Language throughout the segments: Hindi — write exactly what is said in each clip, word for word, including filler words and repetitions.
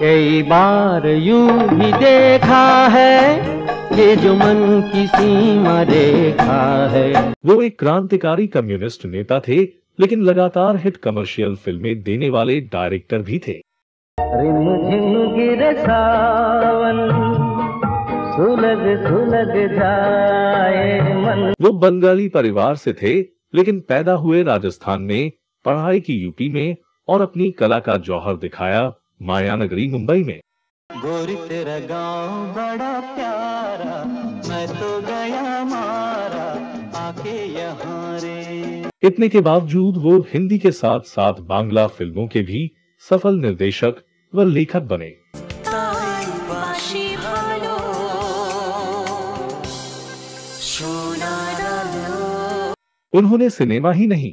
कई बार यूं भी देखा है ये जो मन की सीमा रेखा है। वो एक क्रांतिकारी कम्युनिस्ट नेता थे, लेकिन लगातार हिट कमर्शियल फिल्में देने वाले डायरेक्टर भी थे। रिम झिम गिरे सावन, सुलग सुलग जाए मन। वो बंगाली परिवार से थे, लेकिन पैदा हुए राजस्थान में, पढ़ाई की यूपी में और अपनी कला का जौहर दिखाया माया नगरी मुंबई में। गोरी तेरा गांव बड़ा प्यारा, मैं तो गया मारा आके यहाँ रे। इतने के बावजूद वो हिंदी के साथ साथ बांग्ला फिल्मों के भी सफल निर्देशक व लेखक बने। उन्होंने सिनेमा ही नहीं,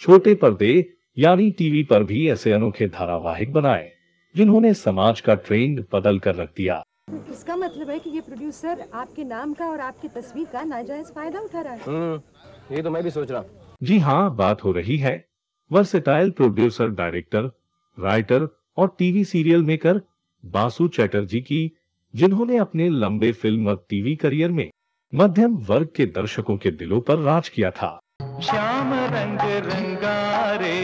छोटे पर्दे यानी टीवी पर भी ऐसे अनोखे धारावाहिक बनाए जिन्होंने समाज का ट्रेंड बदल कर रख दिया। इसका मतलब है कि ये प्रोड्यूसर आपके नाम का और आपकी तस्वीर का नाजायज फायदा उठा रहा है। ये तो मैं भी सोच रहा हूँ। जी हाँ, बात हो रही है वर्सेटाइल प्रोड्यूसर, डायरेक्टर, राइटर और TV serial maker Basu Chatterjee की, जिन्होंने अपने लंबे फिल्म और टीवी करियर में मध्यम वर्ग के दर्शकों के दिलों पर राज किया था। श्याम रंग रंगारे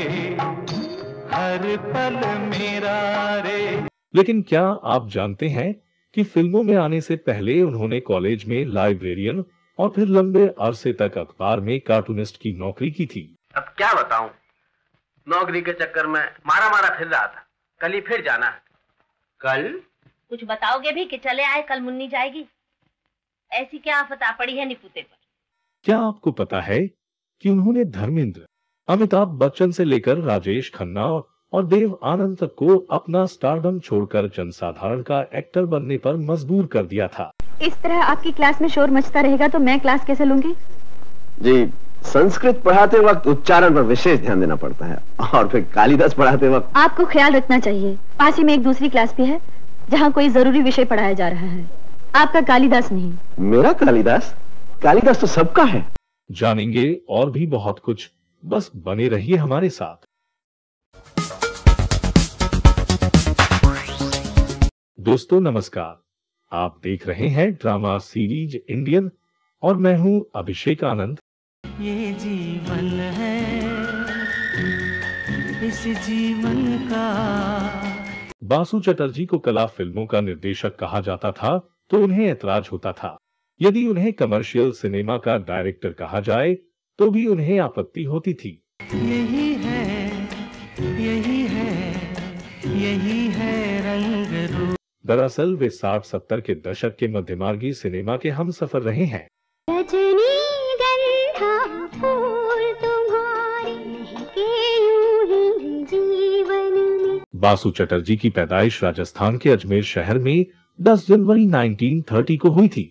हर पल मेरा रे। लेकिन क्या आप जानते हैं कि फिल्मों में आने से पहले उन्होंने कॉलेज में लाइब्रेरियन और फिर लंबे अरसे तक अखबार में कार्टूनिस्ट की नौकरी की थी। अब क्या बताऊं, नौकरी के चक्कर में मारा मारा फिर रहा था। कल ही फिर जाना है। कल कुछ बताओगे भी कि चले आए, कल मुन्नी जाएगी। ऐसी क्या आफत आ पड़ी है निपुते पर। क्या आपको पता है कि उन्होंने धर्मेंद्र, अमिताभ बच्चन से लेकर राजेश खन्ना और देव आनंद तक को अपना स्टारडम छोड़कर जनसाधारण का एक्टर बनने पर मजबूर कर दिया था। इस तरह आपकी क्लास में शोर मचता रहेगा तो मैं क्लास कैसे लूंगी? जी, संस्कृत पढ़ाते वक्त उच्चारण पर विशेष ध्यान देना पड़ता है और फिर कालिदास पढ़ाते वक्त आपको ख्याल रखना चाहिए। पास ही में एक दूसरी क्लास भी है जहाँ कोई जरूरी विषय पढ़ाया जा रहा है। आपका कालिदास नहीं। मेरा कालिदास? कालिदास तो सबका है। जानेंगे और भी बहुत कुछ, बस बने रहिए हमारे साथ। दोस्तों नमस्कार, आप देख रहे हैं ड्रामा सीरीज इंडियन और मैं हूं अभिषेक आनंद। ये जीवन है, इस जीवन का। बासु चटर्जी को कला फिल्मों का निर्देशक कहा जाता था तो उन्हें ऐतराज होता था। यदि उन्हें कमर्शियल सिनेमा का डायरेक्टर कहा जाए तो भी उन्हें आपत्ति होती थी। यही है, यही है, यही है रंग रूप। दरअसल वे साठ सत्तर के दशक के मध्यमार्गी सिनेमा के हम सफर रहे हैं। रजनीगंधा फूल तुम्हारे महके यूं ही जीवन में। बासु चटर्जी की पैदाइश राजस्थान के अजमेर शहर में दस जनवरी उन्नीस सौ तीस को हुई थी।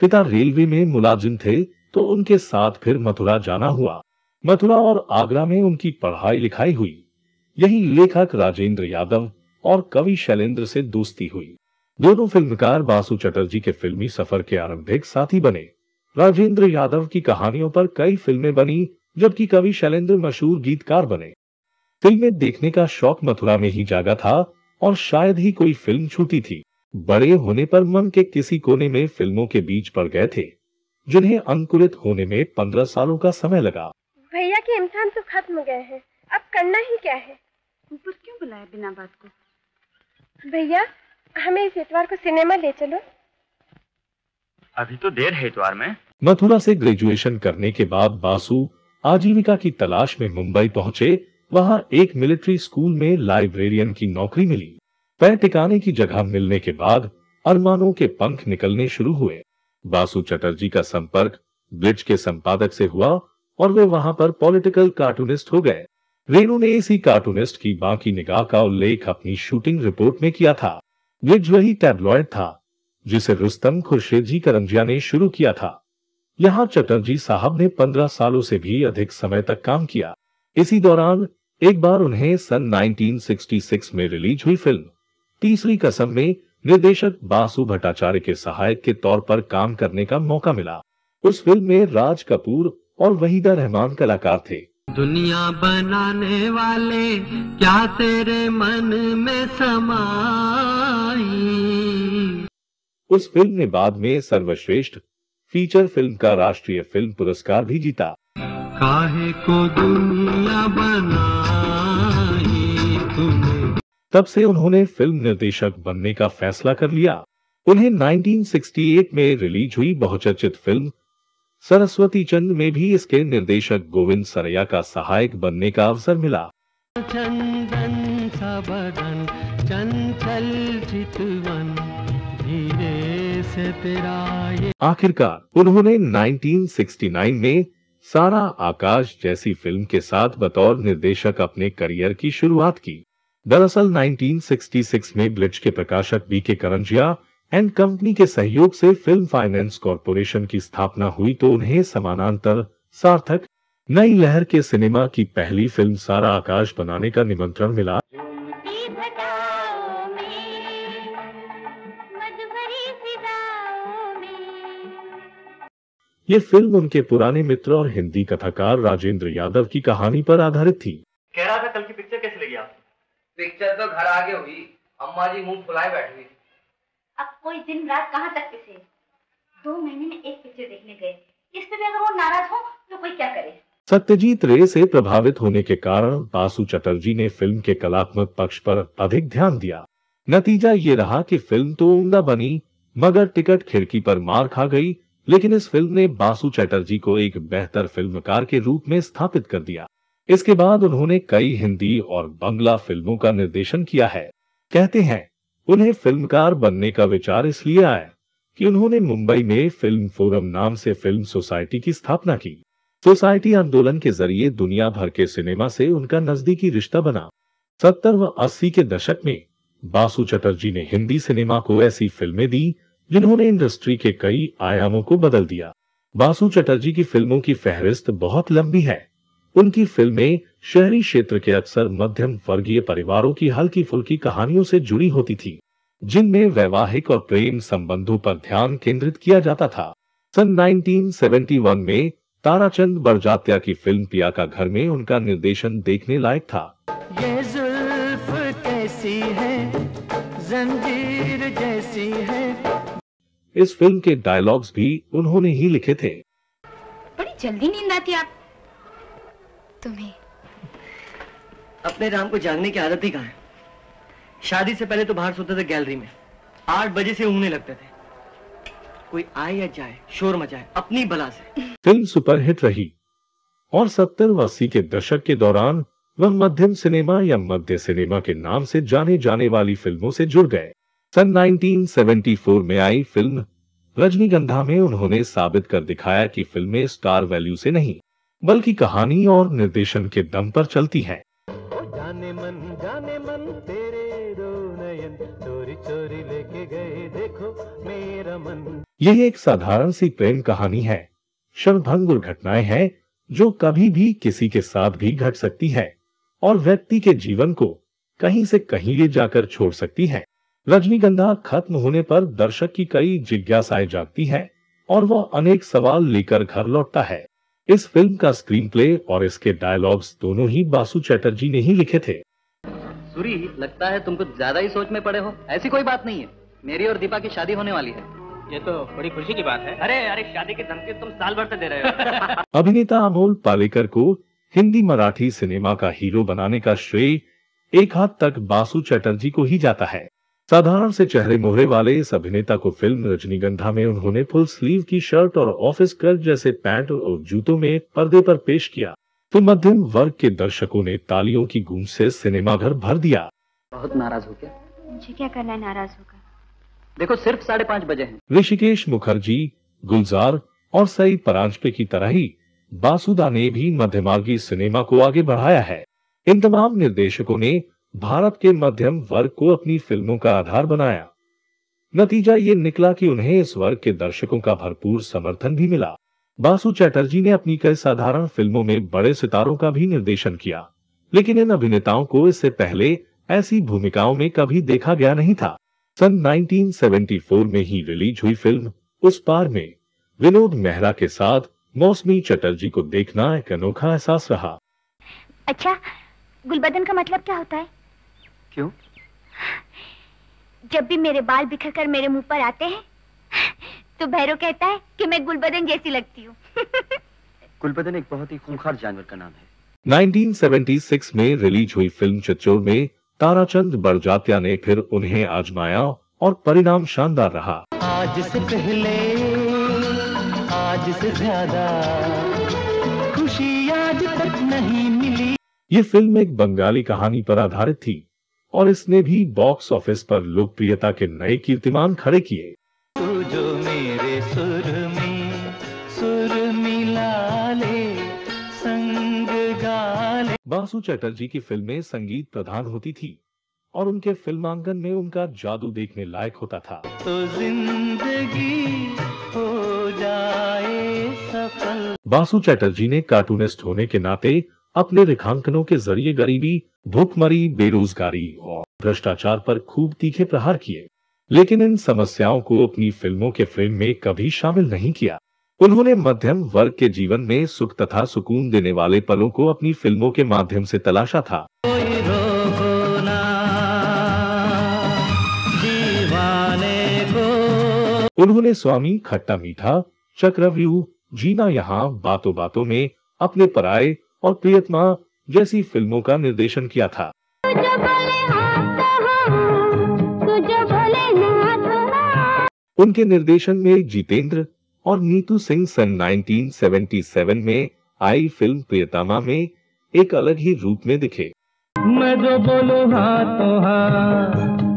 पिता रेलवे में मुलाजिम थे तो उनके साथ फिर मथुरा जाना हुआ। मथुरा और आगरा में उनकी पढ़ाई लिखाई हुई। यहीं लेखक राजेंद्र यादव और कवि शैलेंद्र से दोस्ती हुई। दोनों फिल्मकार बासु चटर्जी के फिल्मी सफर के आरंभिक साथी बने। राजेंद्र यादव की कहानियों पर कई फिल्में बनी, जबकि कवि शैलेंद्र मशहूर गीतकार बने। फिल्में देखने का शौक मथुरा में ही जागा था और शायद ही कोई फिल्म छूटी थी। बड़े होने पर मन के किसी कोने में फिल्मों के बीच पड़ गए थे, जिन्हें अंकुरित होने में पंद्रह सालों का समय लगा। भैया के इम्तिहान तो खत्म हो गए हैं, अब करना ही क्या है। ऊपर क्यों बुलाया बिना बात को? भैया हमें इस इतवार को सिनेमा ले चलो। अभी तो देर है इतवार में। मथुरा से ग्रेजुएशन करने के बाद बासु आजीविका की तलाश में मुंबई पहुँचे। वहाँ एक मिलिट्री स्कूल में लाइब्रेरियन की नौकरी मिली। पैर टिकाने की जगह मिलने के बाद अरमानों के पंख निकलने शुरू हुए। बासु चटर्जी का संपर्क ब्लिच के संपादक से हुआ और वे वहां पर पॉलिटिकल कार्टूनिस्ट हो गए। रेनू ने इसी कार्टूनिस्ट की बाकी निगाह का उल्लेख अपनी शूटिंग रिपोर्ट में किया था। ब्लिच वही टैबलॉयड था जिसे रुस्तम खुर्शीद जी करंजिया ने शुरू किया था। यहाँ चटर्जी साहब ने पंद्रह सालों से भी अधिक समय तक काम किया। इसी दौरान एक बार उन्हें सन उन्नीस सौ छियासठ में रिलीज हुई फिल्म तीसरी कसम में निर्देशक बासु भट्टाचार्य के सहायक के तौर पर काम करने का मौका मिला। उस फिल्म में राज कपूर और वहीदा रहमान कलाकार थे। दुनिया बनाने वाले क्या तेरे मन में समाई। उस फिल्म ने बाद में सर्वश्रेष्ठ फीचर फिल्म का राष्ट्रीय फिल्म पुरस्कार भी जीता। काहे को दुनिया बनाई तूने। तब से उन्होंने फिल्म निर्देशक बनने का फैसला कर लिया। उन्हें उन्नीस सौ अड़सठ में रिलीज हुई बहुचर्चित फिल्म सरस्वती चंद में भी इसके निर्देशक गोविंद सरैया का सहायक बनने का अवसर मिला। चंदन सा बदन, चंचल चितवन, धीरे से तेरा ये। आखिरकार उन्होंने उन्नीस सौ उनहत्तर में सारा आकाश जैसी फिल्म के साथ बतौर निर्देशक अपने करियर की शुरुआत की। दरअसल उन्नीस सौ छियासठ में ब्लिच के प्रकाशक बी के करंजिया एंड कंपनी के सहयोग से फिल्म फाइनेंस कॉरपोरेशन की स्थापना हुई तो उन्हें समानांतर सार्थक नई लहर के सिनेमा की पहली फिल्म सारा आकाश बनाने का निमंत्रण मिला। ये फिल्म उनके पुराने मित्र और हिंदी कथाकार राजेंद्र यादव की कहानी पर आधारित थी। कह रहा था कल की पिक्चर कैसे लगी आप? पिक्चर तो घर आगे हुई, अम्मा जी मुंह फुलाए बैठी। अब कोई दिन रात कहाँ तक पिसे? दो महीने में एक पिक्चर देखने गए, इसमें भी अगर वो नाराज हो तो कोई क्या करे। सत्यजीत रे से प्रभावित होने के कारण बासु चटर्जी ने फिल्म के कलात्मक पक्ष पर अधिक ध्यान दिया। नतीजा ये रहा कि फिल्म तो उम्दा बनी मगर टिकट खिड़की पर मार खा गई। लेकिन इस फिल्म ने बासु चटर्जी को एक बेहतर फिल्मकार के रूप में स्थापित कर दिया। इसके बाद उन्होंने कई हिंदी और बंगला फिल्मों का निर्देशन किया है। कहते हैं उन्हें फिल्मकार बनने का विचार इसलिए आया कि उन्होंने मुंबई में फिल्म फोरम नाम से फिल्म सोसाइटी की स्थापना की। सोसाइटी आंदोलन के जरिए दुनिया भर के सिनेमा से उनका नजदीकी रिश्ता बना। सत्तर व अस्सी के दशक में बासु चटर्जी ने हिंदी सिनेमा को ऐसी फिल्में दी जिन्होंने इंडस्ट्री के कई आयामों को बदल दिया। बासु चटर्जी की फिल्मों की फहरिस्त बहुत लंबी है। उनकी फिल्में शहरी क्षेत्र के अक्सर मध्यम वर्गीय परिवारों की हल्की फुल्की कहानियों से जुड़ी होती थी, जिनमें वैवाहिक और प्रेम संबंधों पर ध्यान केंद्रित किया जाता था। सन उन्नीस सौ इकहत्तर में ताराचंद बरजात्या की फिल्म पिया का घर में उनका निर्देशन देखने लायक था। ये जुल्फ कैसी है, जंजीर जैसी है। इस फिल्म के डायलॉग्स भी उन्होंने ही लिखे थे। बड़ी जल्दी नींद आती आप तुम्हें। अपने राम को जागने की आदत ही कहाँ है। शादी से पहले तो बाहर सोते थे गैलरी में, आठ बजे से उठने लगते थे। कोई आए या जाए शोर मचाए अपनी बला से। फिल्म सुपरहिट रही और सत्तर व अस्सी के दशक के दौरान वह मध्यम सिनेमा या मध्य सिनेमा के नाम से जाने जाने वाली फिल्मों से जुड़ गए। सन उन्नीस सौ चौहत्तर में आई फिल्म रजनीगंधा में उन्होंने साबित कर दिखाया कि फिल्में स्टार वैल्यू से नहीं बल्कि कहानी और निर्देशन के दम पर चलती है। जाने मन, जाने मन तेरे दो नयन, चोरी चोरी लेके गए देखो मेरा मन। यह एक साधारण सी प्रेम कहानी है। क्षणभंगुर घटनाएं हैं जो कभी भी किसी के साथ भी घट सकती है और व्यक्ति के जीवन को कहीं से कहीं ले जाकर छोड़ सकती है। रजनीगंधा खत्म होने पर दर्शक की कई जिज्ञासाएं जागती हैं और वह अनेक सवाल लेकर घर लौटता है। इस फिल्म का स्क्रीन प्ले और इसके डायलॉग्स दोनों ही बासु चटर्जी ने ही लिखे थे। सूरी, लगता है तुम कुछ ज्यादा ही सोच में पड़े हो। ऐसी कोई बात नहीं है, मेरी और दीपा की शादी होने वाली है। ये तो बड़ी खुशी की बात है। अरे अरे शादी के धमकी तुम साल भर से दे रहे हो। अभिनेता अमोल पालेकर को हिंदी मराठी सिनेमा का हीरो बनाने का श्रेय एक हाथ तक बासु चटर्जी को ही जाता है। साधारण से चेहरे मोहरे वाले इस अभिनेता को फिल्म रजनीगंधा में उन्होंने फुल स्लीव की शर्ट और ऑफिस कट जैसे पैंट और जूतों में पर्दे पर पेश किया तो मध्यम वर्ग के दर्शकों ने तालियों की गूंज से सिनेमा घर भर दिया। बहुत नाराज हो गया। मुझे क्या करना है नाराज होकर? देखो सिर्फ साढ़े पाँच बजे हैं। ऋषिकेश मुखर्जी, गुलजार और सईद परांजपे की तरह ही बासुदा ने भी मध्यमार्गी सिनेमा को आगे बढ़ाया है। इन तमाम निर्देशकों ने भारत के मध्यम वर्ग को अपनी फिल्मों का आधार बनाया। नतीजा ये निकला कि उन्हें इस वर्ग के दर्शकों का भरपूर समर्थन भी मिला। बासु चटर्जी ने अपनी कई साधारण फिल्मों में बड़े सितारों का भी निर्देशन किया, लेकिन इन अभिनेताओं को इससे पहले ऐसी भूमिकाओं में कभी देखा गया नहीं था। सन उन्नीस सौ चौहत्तर में ही रिलीज हुई फिल्म उस पार में विनोद मेहरा के साथ मौसमी चटर्जी को देखना एक अनोखा एहसास रहा। अच्छा, गुलबदन का मतलब क्या होता है? क्यों? जब भी मेरे बाल बिखर कर मेरे मुंह पर आते हैं तो भैरव कहता है कि मैं गुलबदन जैसी लगती हूँ। गुलबदन एक बहुत ही खूंखार जानवर का नाम है। नाइनटीन सेवेंटी सिक्स में रिलीज हुई फिल्म चच्चो में ताराचंद बरजात्या ने फिर उन्हें आजमाया और परिणाम शानदार रहा। आज से पहले, आज से ज्यादा खुशी आज तक नहीं मिली। ये फिल्म एक बंगाली कहानी पर आधारित थी और इसने भी बॉक्स ऑफिस पर लोकप्रियता के नए कीर्तिमान खड़े किए। तू जो मेरे सुर में सुर मिला ले, संग गा ले। बासु चटर्जी की फिल्में संगीत प्रधान होती थी और उनके फिल्मांकन में उनका जादू देखने लायक होता था। तो जिंदगी हो जाए सफल। बासु चटर्जी ने कार्टूनिस्ट होने के नाते अपने रेखांकनों के जरिए गरीबी, भूखमरी, बेरोजगारी और भ्रष्टाचार पर खूब तीखे प्रहार किए, लेकिन इन समस्याओं को अपनी फिल्मों के फ्रेम में कभी शामिल नहीं किया। उन्होंने मध्यम वर्ग के जीवन में सुख तथा सुकून देने वाले पलों को अपनी फिल्मों के माध्यम से तलाशा था। उन्होंने स्वामी, खट्टा मीठा, चक्रव्यूह, जीना यहाँ, बातों बातों में, अपने पराए और प्रियतमा जैसी फिल्मों का निर्देशन किया था। उनके निर्देशन में जितेंद्र और नीतू सिंह सन नाइनटीन सेवेंटी सेवन में आई फिल्म प्रियतमा में एक अलग ही रूप में दिखे। मैं जो बोलूं हाँ तो हाँ,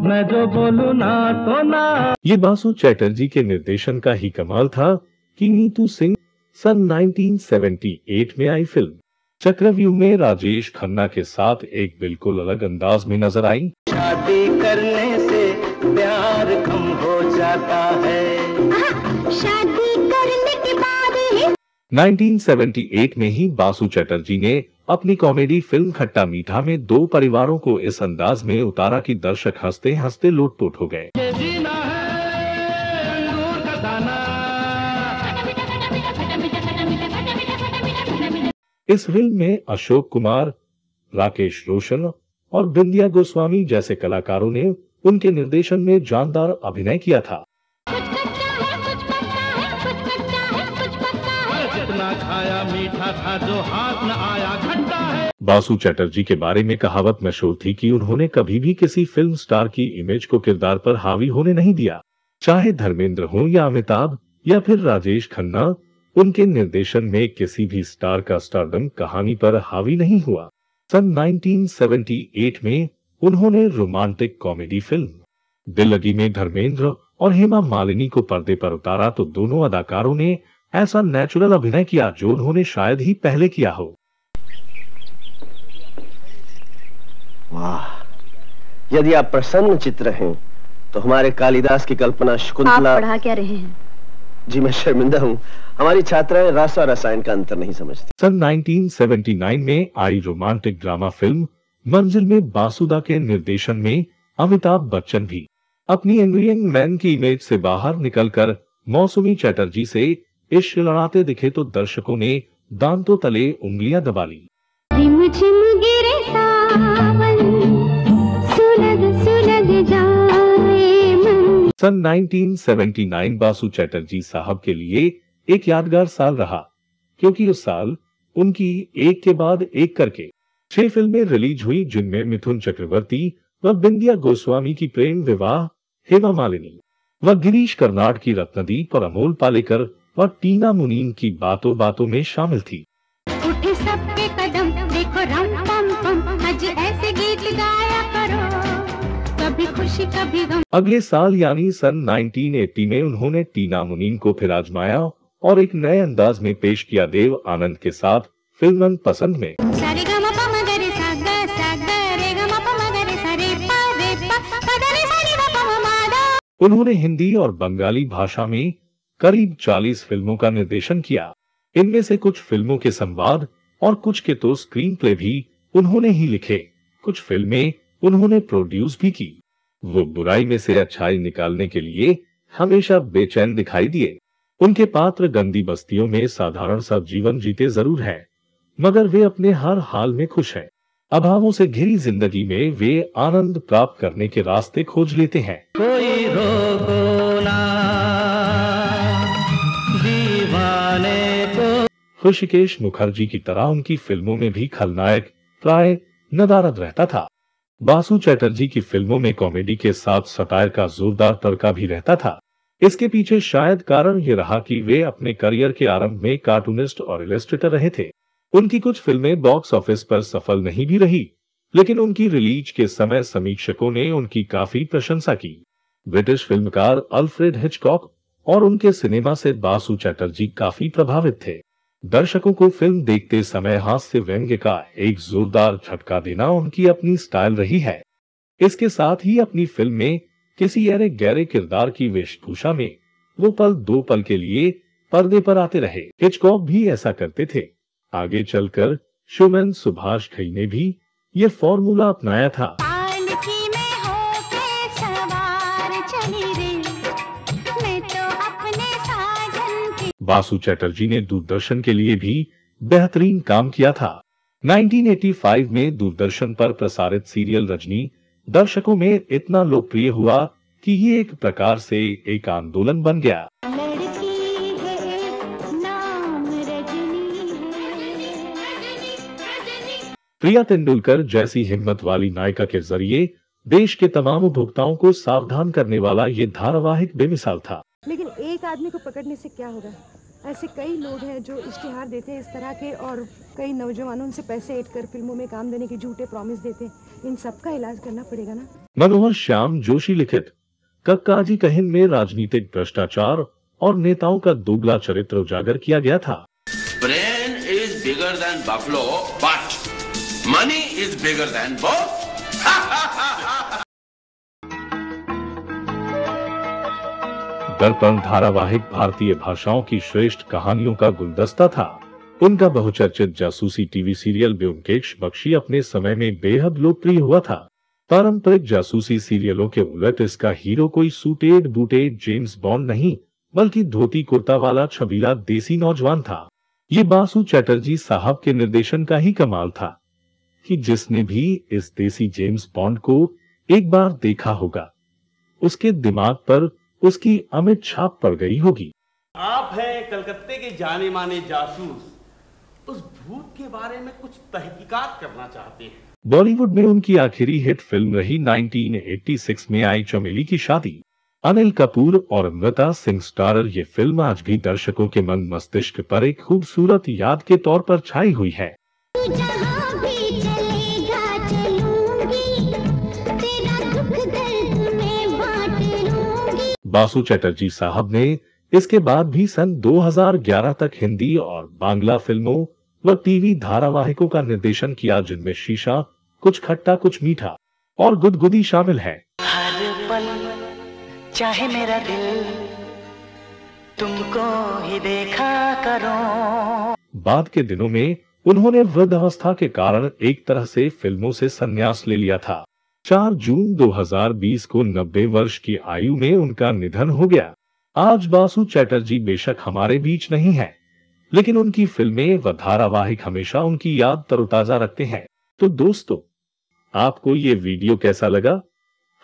मैं जो बोलूं ना तो ना। ये बासु चैटर्जी के निर्देशन का ही कमाल था कि नीतू सिंह सन नाइनटीन सेवेंटी एट में आई फिल्म चक्रव्यूह में राजेश खन्ना के साथ एक बिल्कुल अलग अंदाज में नजर आई। शादी करने से प्यार कम हो जाता है, शादी करने के बाद है। नाइनटीन सेवेंटी एट में ही बासु चटर्जी ने अपनी कॉमेडी फिल्म खट्टा मीठा में दो परिवारों को इस अंदाज में उतारा कि दर्शक हंसते हंसते लोटपोट हो गए। इस फिल्म में अशोक कुमार, राकेश रोशन और बिंदिया गोस्वामी जैसे कलाकारों ने उनके निर्देशन में जानदार अभिनय किया था। बासु चटर्जी के बारे में कहावत मशहूर थी कि उन्होंने कभी भी किसी फिल्म स्टार की इमेज को किरदार पर हावी होने नहीं दिया। चाहे धर्मेंद्र हो या अमिताभ या फिर राजेश खन्ना, उनके निर्देशन में किसी भी स्टार का स्टारडम कहानी पर हावी नहीं हुआ। सन नाइनटीन सेवेंटी एट में उन्होंने रोमांटिक कॉमेडी फिल्म दिल लगी में धर्मेंद्र और हेमा मालिनी को पर्दे पर उतारा तो दोनों अदाकारों ने ऐसा नेचुरल अभिनय किया जो उन्होंने शायद ही पहले किया हो। वाह, यदि आप प्रसन्न चित्र हैं तो हमारे कालिदास की कल्पना शकुंतला। आप पढ़ा क्या रहे हैं? जी मैं शर्मिंदा हूँ, हमारी छात्राएं रास और रसायन का अंतर नहीं समझती। सन नाइनटीन सेवेंटी नाइन में आई रोमांटिक ड्रामा फिल्म मंजिल में बासुदा के निर्देशन में अमिताभ बच्चन भी अपनी एंग्रियंग मैन की इमेज से बाहर निकलकर मौसमी चटर्जी से इश्क लड़ाते दिखे तो दर्शकों ने दांतों तले उंगलियां दबा ली। सन nineteen seventy nine Basu Chatterjee साहब के लिए एक यादगार साल रहा क्योंकि उस साल उनकी एक के बाद एक करके छह फिल्में रिलीज हुई, जिनमें मिथुन चक्रवर्ती व बिंदिया गोस्वामी की प्रेम विवाह, हेमा मालिनी व गिरीश कर्नाड की रत्नदीप और अमोल पालेकर व टीना मुनीम की बातों बातों में शामिल थी। उठे सबके कदम देखो रम पम पम, आज ऐसे गीत गाया करो कभी खुशी कभी गम। अगले साल यानी सन नाइनटीन एटी में उन्होंने टीना मुनीम को फिर आजमाया और एक नए अंदाज में पेश किया देव आनंद के साथ फिल्म पसंद में। उन्होंने हिंदी और बंगाली भाषा में करीब चालीस फिल्मों का निर्देशन किया। इनमें से कुछ फिल्मों के संवाद और कुछ के तो स्क्रीन प्ले भी उन्होंने ही लिखे। कुछ फिल्में उन्होंने प्रोड्यूस भी की। वो बुराई में से अच्छाई निकालने के लिए हमेशा बेचैन दिखाई दिए। उनके पात्र गंदी बस्तियों में साधारण सा जीवन जीते जरूर हैं, मगर वे अपने हर हाल में खुश हैं। अभावों से घिरी जिंदगी में वे आनंद प्राप्त करने के रास्ते खोज लेते हैं। कोई रोको ना दीवाने को। ऋषिकेश मुखर्जी की तरह उनकी फिल्मों में भी खलनायक प्राय नदारद रहता था। बासु चैटर्जी की फिल्मों में कॉमेडी के साथ सटायर का जोरदार तड़का भी रहता था। इसके पीछे शायद कारण ये रहा कि वे अपने करियर के आरंभ में कार्टूनिस्ट और इलस्ट्रेटर रहे थे। उनकी कुछ फिल्में बॉक्स ऑफिस पर सफल नहीं भी रही, लेकिन उनकी रिलीज के समय समीक्षकों ने उनकी काफी प्रशंसा की। ब्रिटिश फिल्मकार अल्फ्रेड हिचकॉक और उनके सिनेमा से बासु चैटर्जी काफी प्रभावित थे। दर्शकों को फिल्म देखते समय हास्य व्यंग्य का एक जोरदार झटका देना उनकी अपनी स्टाइल रही है। इसके साथ ही अपनी फिल्म में किसी अरे गहरे किरदार की वेशभूषा में वो पल दो पल के लिए पर्दे पर आते रहे। हिचकॉक भी ऐसा करते थे। आगे चलकर शोमैन सुभाष घई ने भी ये फॉर्मूला अपनाया था। बासु चैटर्जी ने दूरदर्शन के लिए भी बेहतरीन काम किया था। उन्नीस सौ पचासी में दूरदर्शन पर प्रसारित सीरियल रजनी दर्शकों में इतना लोकप्रिय हुआ कि ये एक प्रकार से एक आंदोलन बन गया। प्रिया तेंदुलकर जैसी हिम्मत वाली नायिका के जरिए देश के तमाम उपभोक्ताओं को सावधान करने वाला ये धारावाहिक बेमिसाल था। लेकिन एक आदमी को पकड़ने से क्या होगा? ऐसे कई लोग हैं जो इश्तिहार देते हैं इस तरह के, और कई नौजवानों से पैसे ऐड कर फिल्मों में काम देने के झूठे प्रॉमिस देते हैं। इन सब का इलाज करना पड़ेगा ना। मनोहर श्याम जोशी लिखित कक्काजी कहन में राजनीतिक भ्रष्टाचार और नेताओं का दोगला चरित्र उजागर किया गया था। Brain is bigger than buffalo but money is bigger than boss. Darpan धारावाहिक भारतीय भाषाओं की श्रेष्ठ कहानियों का गुलदस्ता था। उनका बहुचर्चित जासूसी टीवी सीरियल ब्योमकेश बख्शी अपने समय में बेहद लोकप्रिय हुआ था। पारंपरिक जासूसी सीरियलों के उलट इसका हीरो कोई सूटेड बूटेड जेम्स बॉन्ड नहीं, बल्कि धोती कुर्ता वाला छबीला देसी नौजवान था। ये बासु चैटर्जी साहब के निर्देशन का ही कमाल था कि जिसने भी इस देसी जेम्स बॉन्ड को एक बार देखा होगा, उसके दिमाग पर उसकी अमिट छाप पड़ गई होगी। आप हैं कलकत्ते के जाने माने जासूस, उस भूत के बारे में कुछ तहकीकात करना चाहते हैं। बॉलीवुड में उनकी आखिरी हिट फिल्म रही उन्नीस सौ छियासी में आई चमेली की शादी। अनिल कपूर और अमृता सिंह स्टारर ये फिल्म आज भी दर्शकों के मन मस्तिष्क पर एक खूबसूरत याद के तौर पर छाई हुई है। बासु चैटर्जी साहब ने इसके बाद भी सन दो हज़ार ग्यारह तक हिंदी और बांग्ला फिल्मों व टीवी धारावाहिकों का निर्देशन किया, जिनमें शीशा, कुछ खट्टा कुछ मीठा और गुदगुदी शामिल है। हर पल चाहे मेरा दिल तुमको ही देखा करो। बाद के दिनों में उन्होंने वृद्धावस्था के कारण एक तरह से फिल्मों से संन्यास ले लिया था। चार जून दो हज़ार बीस को नब्बे वर्ष की आयु में उनका निधन हो गया। आज बासु चैटर्जी बेशक हमारे बीच नहीं हैं, लेकिन उनकी फिल्में व धारावाहिक हमेशा उनकी याद तरोताजा रखते हैं। तो दोस्तों, आपको ये वीडियो कैसा लगा,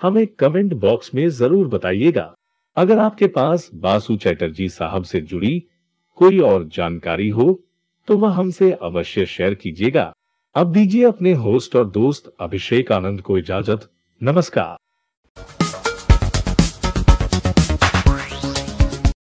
हमें कमेंट बॉक्स में जरूर बताइएगा। अगर आपके पास बासु चैटर्जी साहब से जुड़ी कोई और जानकारी हो तो वह हमसे अवश्य शेयर कीजिएगा। अब दीजिए अपने होस्ट और दोस्त अभिषेक आनंद को इजाजत। नमस्कार।